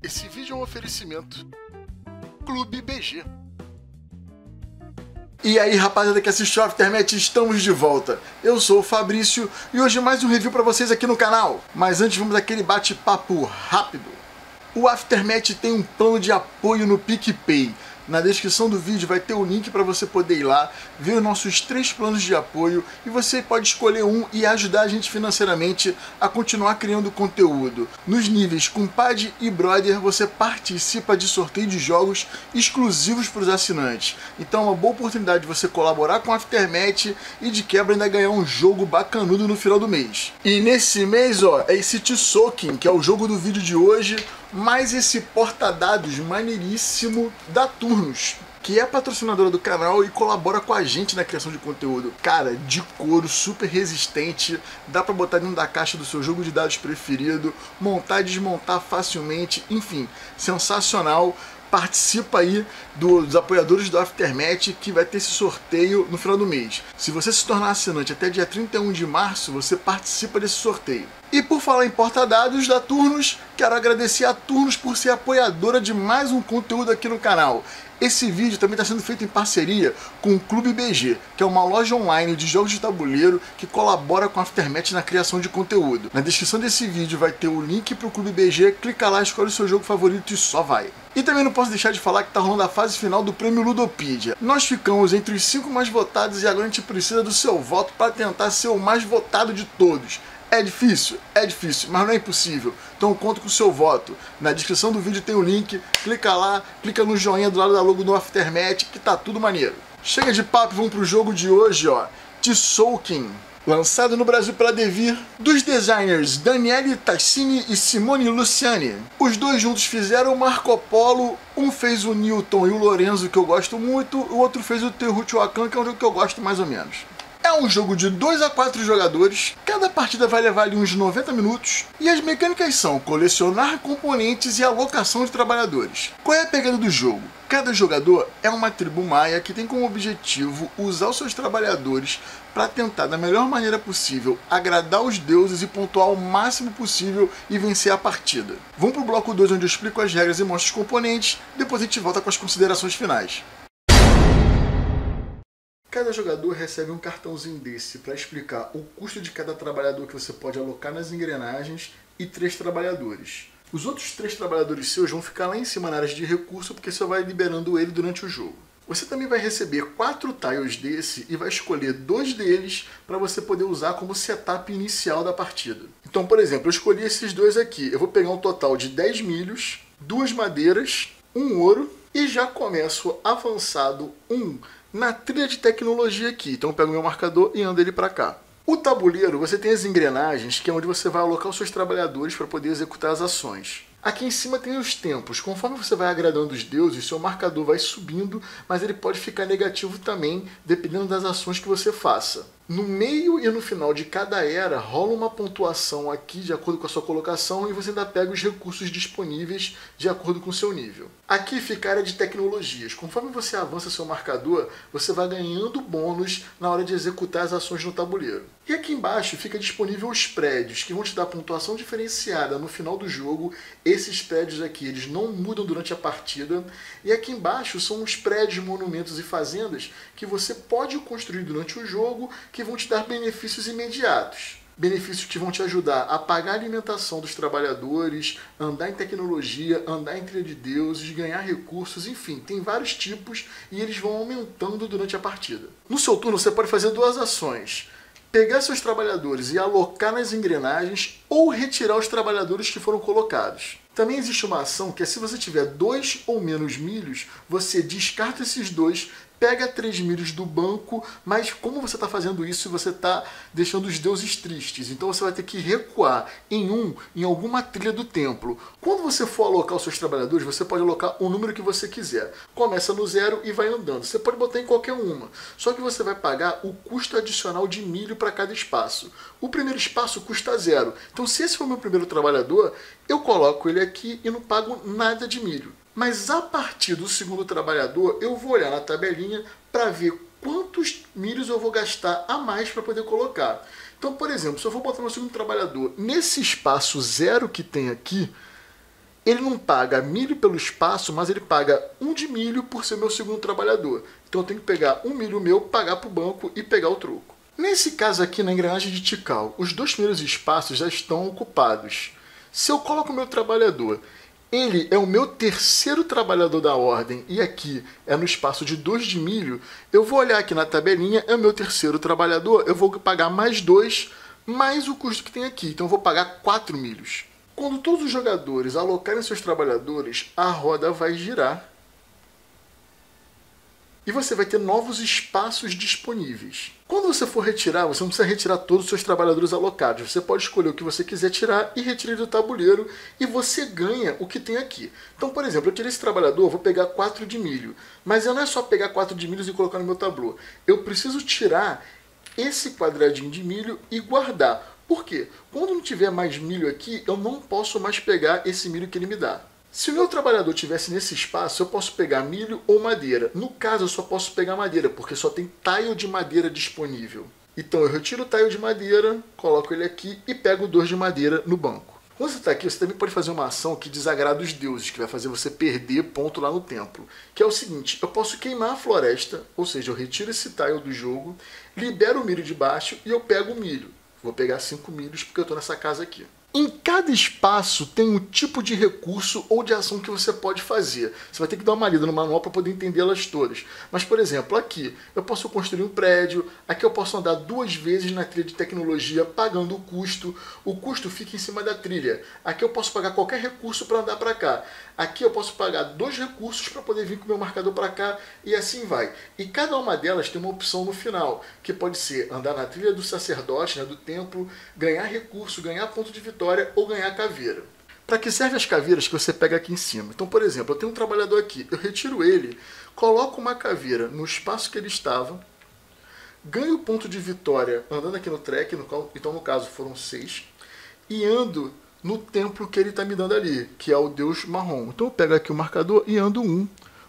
Esse vídeo é um oferecimento Clube BG. E aí, rapaziada que assistiu Aftermath, estamos de volta. Eu sou o Fabrício e hoje mais um review pra vocês aqui no canal. Mas antes vamos daquele bate-papo rápido. O Aftermath tem um plano de apoio no PicPay. Na descrição do vídeo vai ter o link para você poder ir lá, ver os nossos 3 planos de apoio e você pode escolher um e ajudar a gente financeiramente a continuar criando conteúdo. Nos níveis Compadre e Brother você participa de sorteio de jogos exclusivos para os assinantes. Então é uma boa oportunidade de você colaborar com a Aftermath e de quebra ainda ganhar um jogo bacanudo no final do mês. E nesse mês, ó, é esse Tzolk'in, que é o jogo do vídeo de hoje, mais esse porta-dados maneiríssimo da Turnus, que é patrocinadora do canal e colabora com a gente na criação de conteúdo. Cara, de couro, super resistente, dá pra botar dentro da caixa do seu jogo de dados preferido, montar e desmontar facilmente, enfim, sensacional. Participa aí dos apoiadores do Aftermath, que vai ter esse sorteio no final do mês. Se você se tornar assinante até dia 31 de março, você participa desse sorteio. E por falar em porta-dados da Turnus, quero agradecer a Turnus por ser apoiadora de mais um conteúdo aqui no canal. Esse vídeo também está sendo feito em parceria com o Clube BG, que é uma loja online de jogos de tabuleiro que colabora com a Aftermath na criação de conteúdo. Na descrição desse vídeo vai ter o link para o Clube BG, clica lá, escolhe o seu jogo favorito e só vai. E também não posso deixar de falar que está rolando a fase final do prêmio Ludopedia. Nós ficamos entre os 5 mais votados e agora a gente precisa do seu voto para tentar ser o mais votado de todos. É difícil, mas não é impossível. Então conto com o seu voto. Na descrição do vídeo tem o link, clica lá, clica no joinha do lado da logo do Aftermath, que tá tudo maneiro. Chega de papo, vamos pro jogo de hoje, ó. Tzolk'in, lançado no Brasil pela Devir, dos designers Daniele Tassini e Simone Luciani. Os dois juntos fizeram o Marco Polo, um fez o Newton e o Lorenzo, que eu gosto muito, o outro fez o Tzolk'in, que é um jogo que eu gosto mais ou menos. É um jogo de 2 a 4 jogadores, cada partida vai levar ali uns 90 minutos, e as mecânicas são colecionar componentes e alocação de trabalhadores. Qual é a pegada do jogo? Cada jogador é uma tribo maia que tem como objetivo usar os seus trabalhadores para tentar da melhor maneira possível agradar os deuses e pontuar o máximo possível e vencer a partida. Vamos para o bloco 2, onde eu explico as regras e mostro os componentes, depois a gente volta com as considerações finais. Cada jogador recebe um cartãozinho desse para explicar o custo de cada trabalhador que você pode alocar nas engrenagens e 3 trabalhadores. Os outros 3 trabalhadores seus vão ficar lá em cima na área de recurso porque você vai liberando ele durante o jogo. Você também vai receber 4 tiles desse e vai escolher 2 deles para você poder usar como setup inicial da partida. Então, por exemplo, eu escolhi esses 2 aqui. Eu vou pegar um total de 10 milhos, 2 madeiras, 1 ouro e já começo avançado 1 na trilha de tecnologia aqui. Então eu pego meu marcador e ando ele para cá. O tabuleiro, você tem as engrenagens, que é onde você vai alocar os seus trabalhadores para poder executar as ações. Aqui em cima tem os tempos. Conforme você vai agradando os deuses, seu marcador vai subindo, mas ele pode ficar negativo também, dependendo das ações que você faça. No meio e no final de cada era, rola uma pontuação aqui de acordo com a sua colocação e você ainda pega os recursos disponíveis de acordo com o seu nível. Aqui fica a área de tecnologias. Conforme você avança seu marcador, você vai ganhando bônus na hora de executar as ações no tabuleiro. E aqui embaixo fica disponível os prédios, que vão te dar pontuação diferenciada no final do jogo. Esses prédios aqui, eles não mudam durante a partida. E aqui embaixo são os prédios, monumentos e fazendas que você pode construir durante o jogo, que vão te dar benefícios imediatos. Benefícios que vão te ajudar a pagar a alimentação dos trabalhadores, andar em tecnologia, andar em trilha de deuses, ganhar recursos, enfim, tem vários tipos e eles vão aumentando durante a partida. No seu turno você pode fazer 2 ações. Pegar seus trabalhadores e alocar nas engrenagens ou retirar os trabalhadores que foram colocados. Também existe uma ação que é se você tiver 2 ou menos milhos, você descarta esses 2, pega 3 milhos do banco, mas como você está fazendo isso, você está deixando os deuses tristes. Então você vai ter que recuar em alguma trilha do templo. Quando você for alocar os seus trabalhadores, você pode alocar o número que você quiser. Começa no 0 e vai andando. Você pode botar em qualquer uma. Só que você vai pagar o custo adicional de milho para cada espaço. O primeiro espaço custa 0. Então se esse for o meu primeiro trabalhador, eu coloco ele aqui e não pago nada de milho. Mas a partir do segundo trabalhador, eu vou olhar na tabelinha para ver quantos milhos eu vou gastar a mais para poder colocar. Então, por exemplo, se eu for botar meu segundo trabalhador nesse espaço 0 que tem aqui, ele não paga milho pelo espaço, mas ele paga 1 de milho por ser meu segundo trabalhador. Então eu tenho que pegar 1 milho meu, pagar para o banco e pegar o troco. Nesse caso aqui, na engrenagem de Tikal, os 2 primeiros espaços já estão ocupados. Se eu coloco o meu trabalhador, ele é o meu 3º trabalhador da ordem, e aqui é no espaço de 2 de milho, eu vou olhar aqui na tabelinha, é o meu 3º trabalhador, eu vou pagar mais 2, mais o custo que tem aqui, então eu vou pagar 4 milhos. Quando todos os jogadores alocarem seus trabalhadores, a roda vai girar e você vai ter novos espaços disponíveis. Quando você for retirar, você não precisa retirar todos os seus trabalhadores alocados. Você pode escolher o que você quiser tirar e retirar do tabuleiro e você ganha o que tem aqui. Então, por exemplo, eu tirei esse trabalhador, vou pegar 4 de milho. Mas eu não é só pegar 4 de milho e colocar no meu tablô. Eu preciso tirar esse quadradinho de milho e guardar. Por quê? Quando não tiver mais milho aqui, eu não posso mais pegar esse milho que ele me dá. Se o meu trabalhador estivesse nesse espaço, eu posso pegar milho ou madeira. No caso, eu só posso pegar madeira, porque só tem tile de madeira disponível. Então eu retiro o tile de madeira, coloco ele aqui e pego 2 de madeira no banco. Quando você está aqui, você também pode fazer uma ação que desagrada os deuses, que vai fazer você perder ponto lá no templo. Que é o seguinte, eu posso queimar a floresta, ou seja, eu retiro esse tile do jogo, libero o milho de baixo e eu pego o milho. Vou pegar 5 milhos porque eu estou nessa casa aqui. Em cada espaço tem um tipo de recurso ou de ação que você pode fazer. Você vai ter que dar uma lida no manual para poder entendê-las todas. Mas, por exemplo, aqui eu posso construir um prédio, aqui eu posso andar 2 vezes na trilha de tecnologia pagando o custo fica em cima da trilha. Aqui eu posso pagar qualquer recurso para andar para cá. Aqui eu posso pagar 2 recursos para poder vir com o meu marcador para cá e assim vai. E cada uma delas tem uma opção no final, que pode ser andar na trilha do sacerdote, né, do templo, ganhar recurso, ganhar ponto de vitória, ou ganhar caveira. Para que servem as caveiras que você pega aqui em cima? Então, por exemplo, eu tenho um trabalhador aqui, eu retiro ele, coloco uma caveira no espaço que ele estava, ganho ponto de vitória andando aqui no track, então no caso foram 6, e ando no templo que ele está me dando ali, que é o Deus Marrom. Então eu pego aqui o marcador e ando 1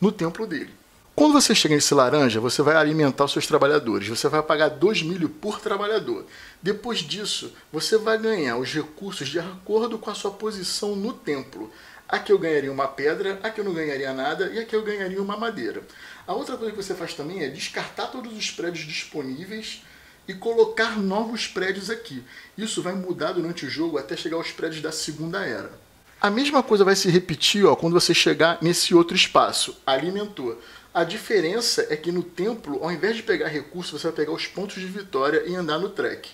no templo dele. Quando você chega nesse laranja, você vai alimentar os seus trabalhadores. Você vai pagar 2 milho por trabalhador. Depois disso, você vai ganhar os recursos de acordo com a sua posição no templo. Aqui eu ganharia uma pedra, aqui eu não ganharia nada e aqui eu ganharia uma madeira. A outra coisa que você faz também é descartar todos os prédios disponíveis e colocar novos prédios aqui. Isso vai mudar durante o jogo até chegar aos prédios da Segunda Era. A mesma coisa vai se repetir, ó, quando você chegar nesse outro espaço. Alimentou. A diferença é que no templo, ao invés de pegar recursos, você vai pegar os pontos de vitória e andar no track.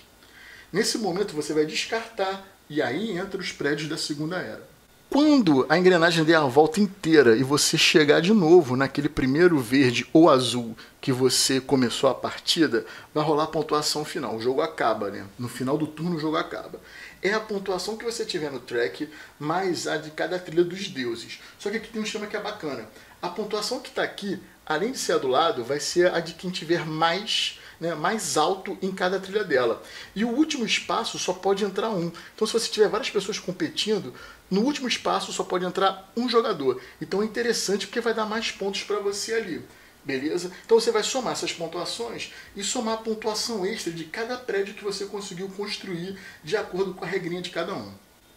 Nesse momento você vai descartar, e aí entra os prédios da Segunda Era. Quando a engrenagem der a volta inteira e você chegar de novo naquele primeiro verde ou azul que você começou a partida, vai rolar a pontuação final. O jogo acaba, né? No final do turno o jogo acaba. É a pontuação que você tiver no track mais a de cada trilha dos deuses. Só que aqui tem um esquema que é bacana. A pontuação que está aqui, além de ser a do lado, vai ser a de quem tiver mais, né, mais alto em cada trilha dela. E o último espaço só pode entrar um. Então se você tiver várias pessoas competindo, no último espaço só pode entrar um jogador. Então é interessante porque vai dar mais pontos para você ali. Beleza? Então você vai somar essas pontuações e somar a pontuação extra de cada prédio que você conseguiu construir de acordo com a regrinha de cada um.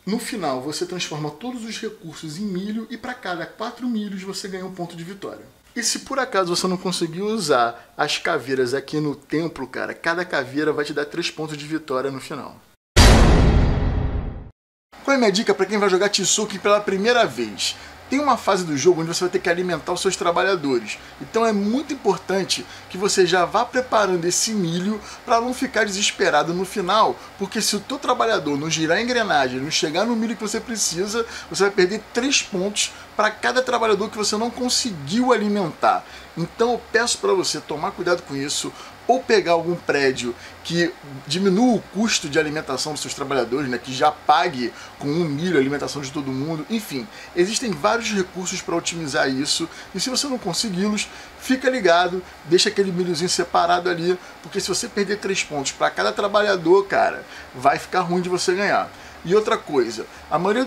No final, você transforma todos os recursos em milho e para cada 4 milhos você ganha um ponto de vitória. E se por acaso você não conseguir usar as caveiras aqui no templo, cara, cada caveira vai te dar 3 pontos de vitória no final. Qual é a minha dica para quem vai jogar Tzolk'in pela primeira vez? Tem uma fase do jogo onde você vai ter que alimentar os seus trabalhadores. Então é muito importante que você já vá preparando esse milho para não ficar desesperado no final, porque se o teu trabalhador não girar a engrenagem, não chegar no milho que você precisa, você vai perder 3 pontos para cada trabalhador que você não conseguiu alimentar. Então eu peço para você tomar cuidado com isso, ou pegar algum prédio que diminua o custo de alimentação dos seus trabalhadores, né, que já pague com 1 milho a alimentação de todo mundo. Enfim, existem vários recursos para otimizar isso, e se você não consegui-los, fica ligado, deixa aquele milhozinho separado ali, porque se você perder 3 pontos para cada trabalhador, cara, vai ficar ruim de você ganhar. E outra coisa, a maioria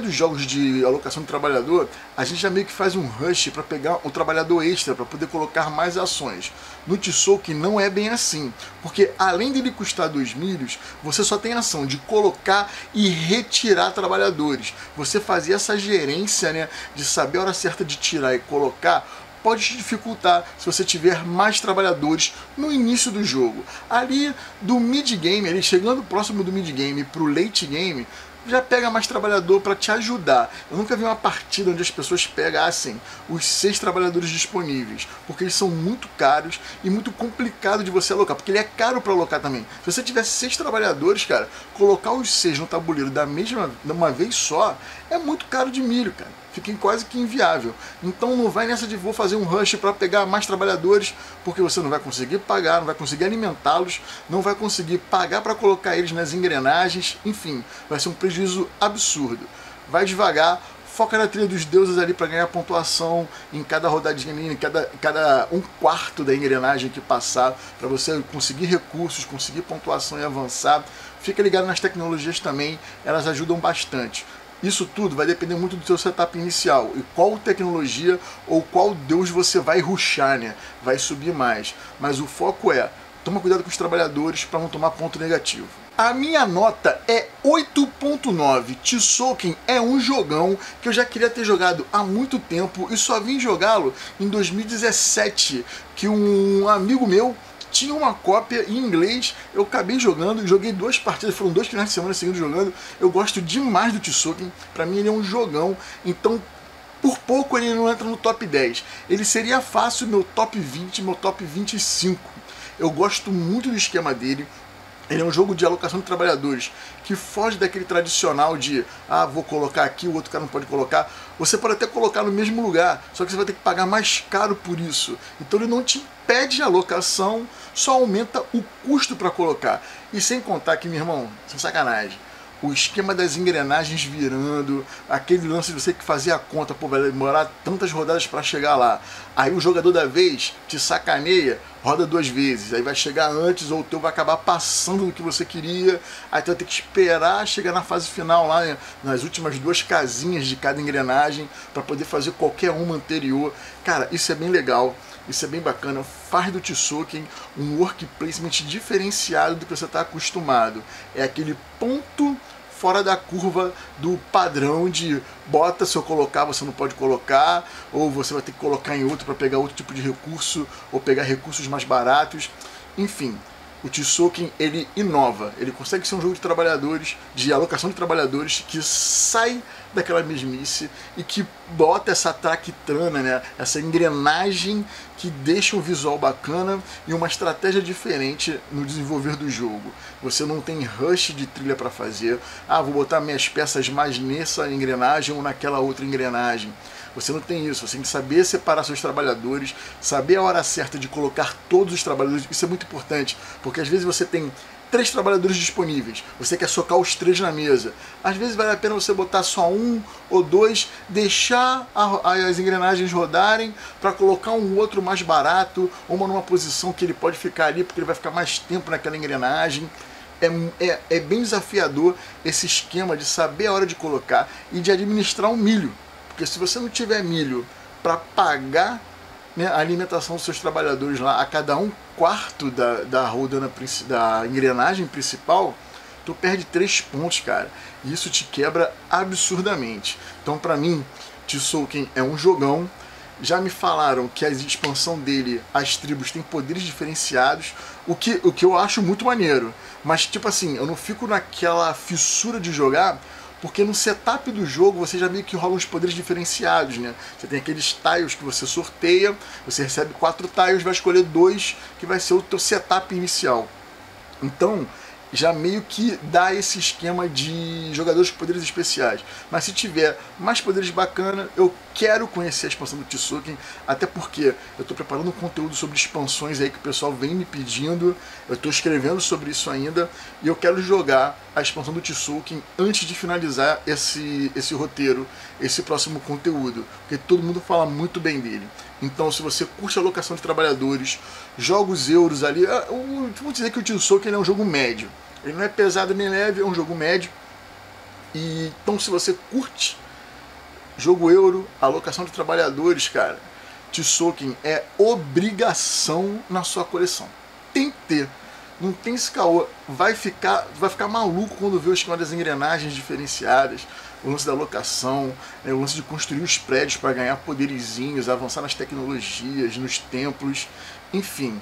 dos jogos de alocação de trabalhador, a gente já meio que faz um rush para pegar o trabalhador extra, para poder colocar mais ações. No Tzolk'in não é bem assim, porque além dele custar 2 milhos, você só tem ação de colocar e retirar trabalhadores. Você fazer essa gerência, né, de saber a hora certa de tirar e colocar, pode te dificultar se você tiver mais trabalhadores no início do jogo. Ali do mid-game, ali chegando próximo do mid-game para o late-game, já pega mais trabalhador para te ajudar. Eu nunca vi uma partida onde as pessoas pegassem os 6 trabalhadores disponíveis, porque eles são muito caros e muito complicado de você alocar, porque ele é caro para alocar também. Se você tiver 6 trabalhadores, cara, colocar os 6 no tabuleiro de uma vez só é muito caro de milho, cara. Fica quase que inviável. Então não vai nessa de vou fazer um rush para pegar mais trabalhadores, porque você não vai conseguir pagar, não vai conseguir alimentá-los, não vai conseguir pagar para colocar eles nas engrenagens, enfim, vai ser um prejuízo absurdo. Vai devagar, foca na trilha dos deuses ali para ganhar pontuação em cada rodadinha, em cada 1/4 da engrenagem que passar, para você conseguir recursos, conseguir pontuação e avançar. Fica ligado nas tecnologias também, elas ajudam bastante. Isso tudo vai depender muito do seu setup inicial e qual tecnologia ou qual deus você vai rushar, né? Vai subir mais. Mas o foco é, toma cuidado com os trabalhadores para não tomar ponto negativo. A minha nota é 8.9. Tzolk'in é um jogão que eu já queria ter jogado há muito tempo e só vim jogá-lo em 2017, que um amigo meu tinha uma cópia em inglês, eu acabei jogando, joguei 2 partidas, foram 2 finais de semana seguindo jogando. Eu gosto demais do Tzolk'in, pra mim ele é um jogão, então por pouco ele não entra no top 10. Ele seria fácil meu top 20, meu top 25. Eu gosto muito do esquema dele. Ele é um jogo de alocação de trabalhadores que foge daquele tradicional de vou colocar aqui, o outro cara não pode colocar. Você pode até colocar no mesmo lugar, só que você vai ter que pagar mais caro por isso. Então ele não te impede a alocação, só aumenta o custo para colocar. E sem contar que, meu irmão, sem sacanagem, o esquema das engrenagens virando, aquele lance de você que fazia a conta, pô, vai demorar tantas rodadas para chegar lá. Aí o jogador da vez te sacaneia, roda 2 vezes, aí vai chegar antes ou o teu vai acabar passando do que você queria, aí tu vai ter que esperar chegar na fase final lá, né, nas últimas 2 casinhas de cada engrenagem para poder fazer qualquer uma anterior. Cara, isso é bem legal, isso é bem bacana, faz do Tzolk'in um work placement diferenciado do que você está acostumado. É aquele ponto fora da curva do padrão de bota, se eu colocar você não pode colocar, ou você vai ter que colocar em outro para pegar outro tipo de recurso, ou pegar recursos mais baratos. Enfim, o Tzolk'in, ele inova, ele consegue ser um jogo de trabalhadores, de alocação de trabalhadores, que sai daquela mesmice e que bota essa traquitana, né, essa engrenagem que deixa um visual bacana e uma estratégia diferente no desenvolver do jogo. Você não tem rush de trilha para fazer, vou botar minhas peças mais nessa engrenagem ou naquela outra engrenagem. Você não tem isso, você tem que saber separar seus trabalhadores, saber a hora certa de colocar todos os trabalhadores. Isso é muito importante, porque às vezes você tem 3 trabalhadores disponíveis, você quer socar os 3 na mesa. Às vezes vale a pena você botar só 1 ou 2, deixar as engrenagens rodarem para colocar um outro mais barato, uma numa posição que ele pode ficar ali porque ele vai ficar mais tempo naquela engrenagem. É bem desafiador esse esquema de saber a hora de colocar e de administrar o milho, porque se você não tiver milho para pagar, né, a alimentação dos seus trabalhadores lá a cada 1/4 da engrenagem principal, tu perde 3 pontos, cara, e isso te quebra absurdamente. Então pra mim, Tzolk'in é um jogão. Já me falaram que a expansão dele, as tribos têm poderes diferenciados, o que eu acho muito maneiro, mas tipo assim, eu não fico naquela fissura de jogar, porque no setup do jogo você já meio que rola uns poderes diferenciados, né? Você tem aqueles tiles que você sorteia, você recebe 4 tiles, vai escolher 2, que vai ser o teu setup inicial. Então, já meio que dá esse esquema de jogadores com poderes especiais. Mas se tiver mais poderes bacana, eu quero conhecer a expansão do Tzolk'in, até porque eu estou preparando um conteúdo sobre expansões aí que o pessoal vem me pedindo, eu estou escrevendo sobre isso ainda, e eu quero jogar a expansão do Tzolk'in antes de finalizar esse roteiro, esse próximo conteúdo, porque todo mundo fala muito bem dele. Então, se você curte a alocação de trabalhadores, jogos euros ali, eu vou dizer que o Tzolk'in é um jogo médio, ele não é pesado nem leve, é um jogo médio, E então, se você curte jogo euro, alocação de trabalhadores, cara, Tzolk'in é obrigação na sua coleção. Tem que ter. Não tem esse caô. Vai ficar maluco quando vê o esquema das engrenagens diferenciadas, o lance da locação, né, o lance de construir os prédios para ganhar poderizinhos, avançar nas tecnologias, nos templos, enfim.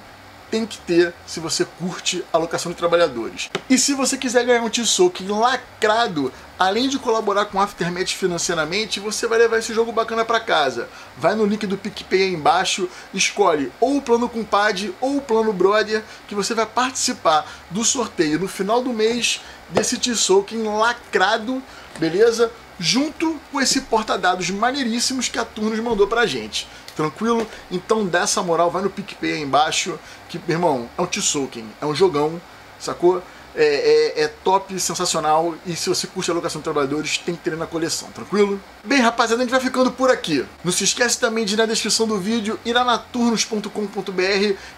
Tem que ter se você curte a alocação de trabalhadores. E se você quiser ganhar um Tzolk'in lacrado, além de colaborar com Aftermath financeiramente, você vai levar esse jogo bacana para casa. Vai no link do PicPay aí embaixo, escolhe ou o plano compadre ou o plano brother, que você vai participar do sorteio no final do mês desse Tzolk'in lacrado, beleza? Junto com esse porta-dados maneiríssimos que a Turnus mandou pra gente. Tranquilo? Então dá essa moral, vai no PicPay aí embaixo, que, meu irmão, é um Tzolk'in, é um jogão, sacou? É top, sensacional, e se você curte a alocação de trabalhadores, tem que ter na coleção, tranquilo? Bem, rapaziada, a gente vai ficando por aqui. Não se esquece também de ir na descrição do vídeo, ir lá na turnus.com.br,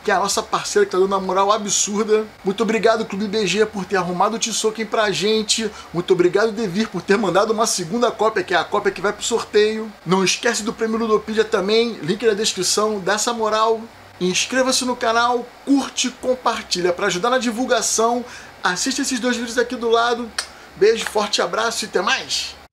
que é a nossa parceira que tá dando uma moral absurda. Muito obrigado, Clube BG, por ter arrumado o Tzolk'in pra gente. Muito obrigado, Devir, por ter mandado uma segunda cópia, que é a cópia que vai pro sorteio. Não esquece do prêmio Ludopedia também, link na descrição, dá essa moral. Inscreva-se no canal, curte, compartilha pra ajudar na divulgação. Assista esses dois vídeos aqui do lado. Beijo, forte abraço e até mais!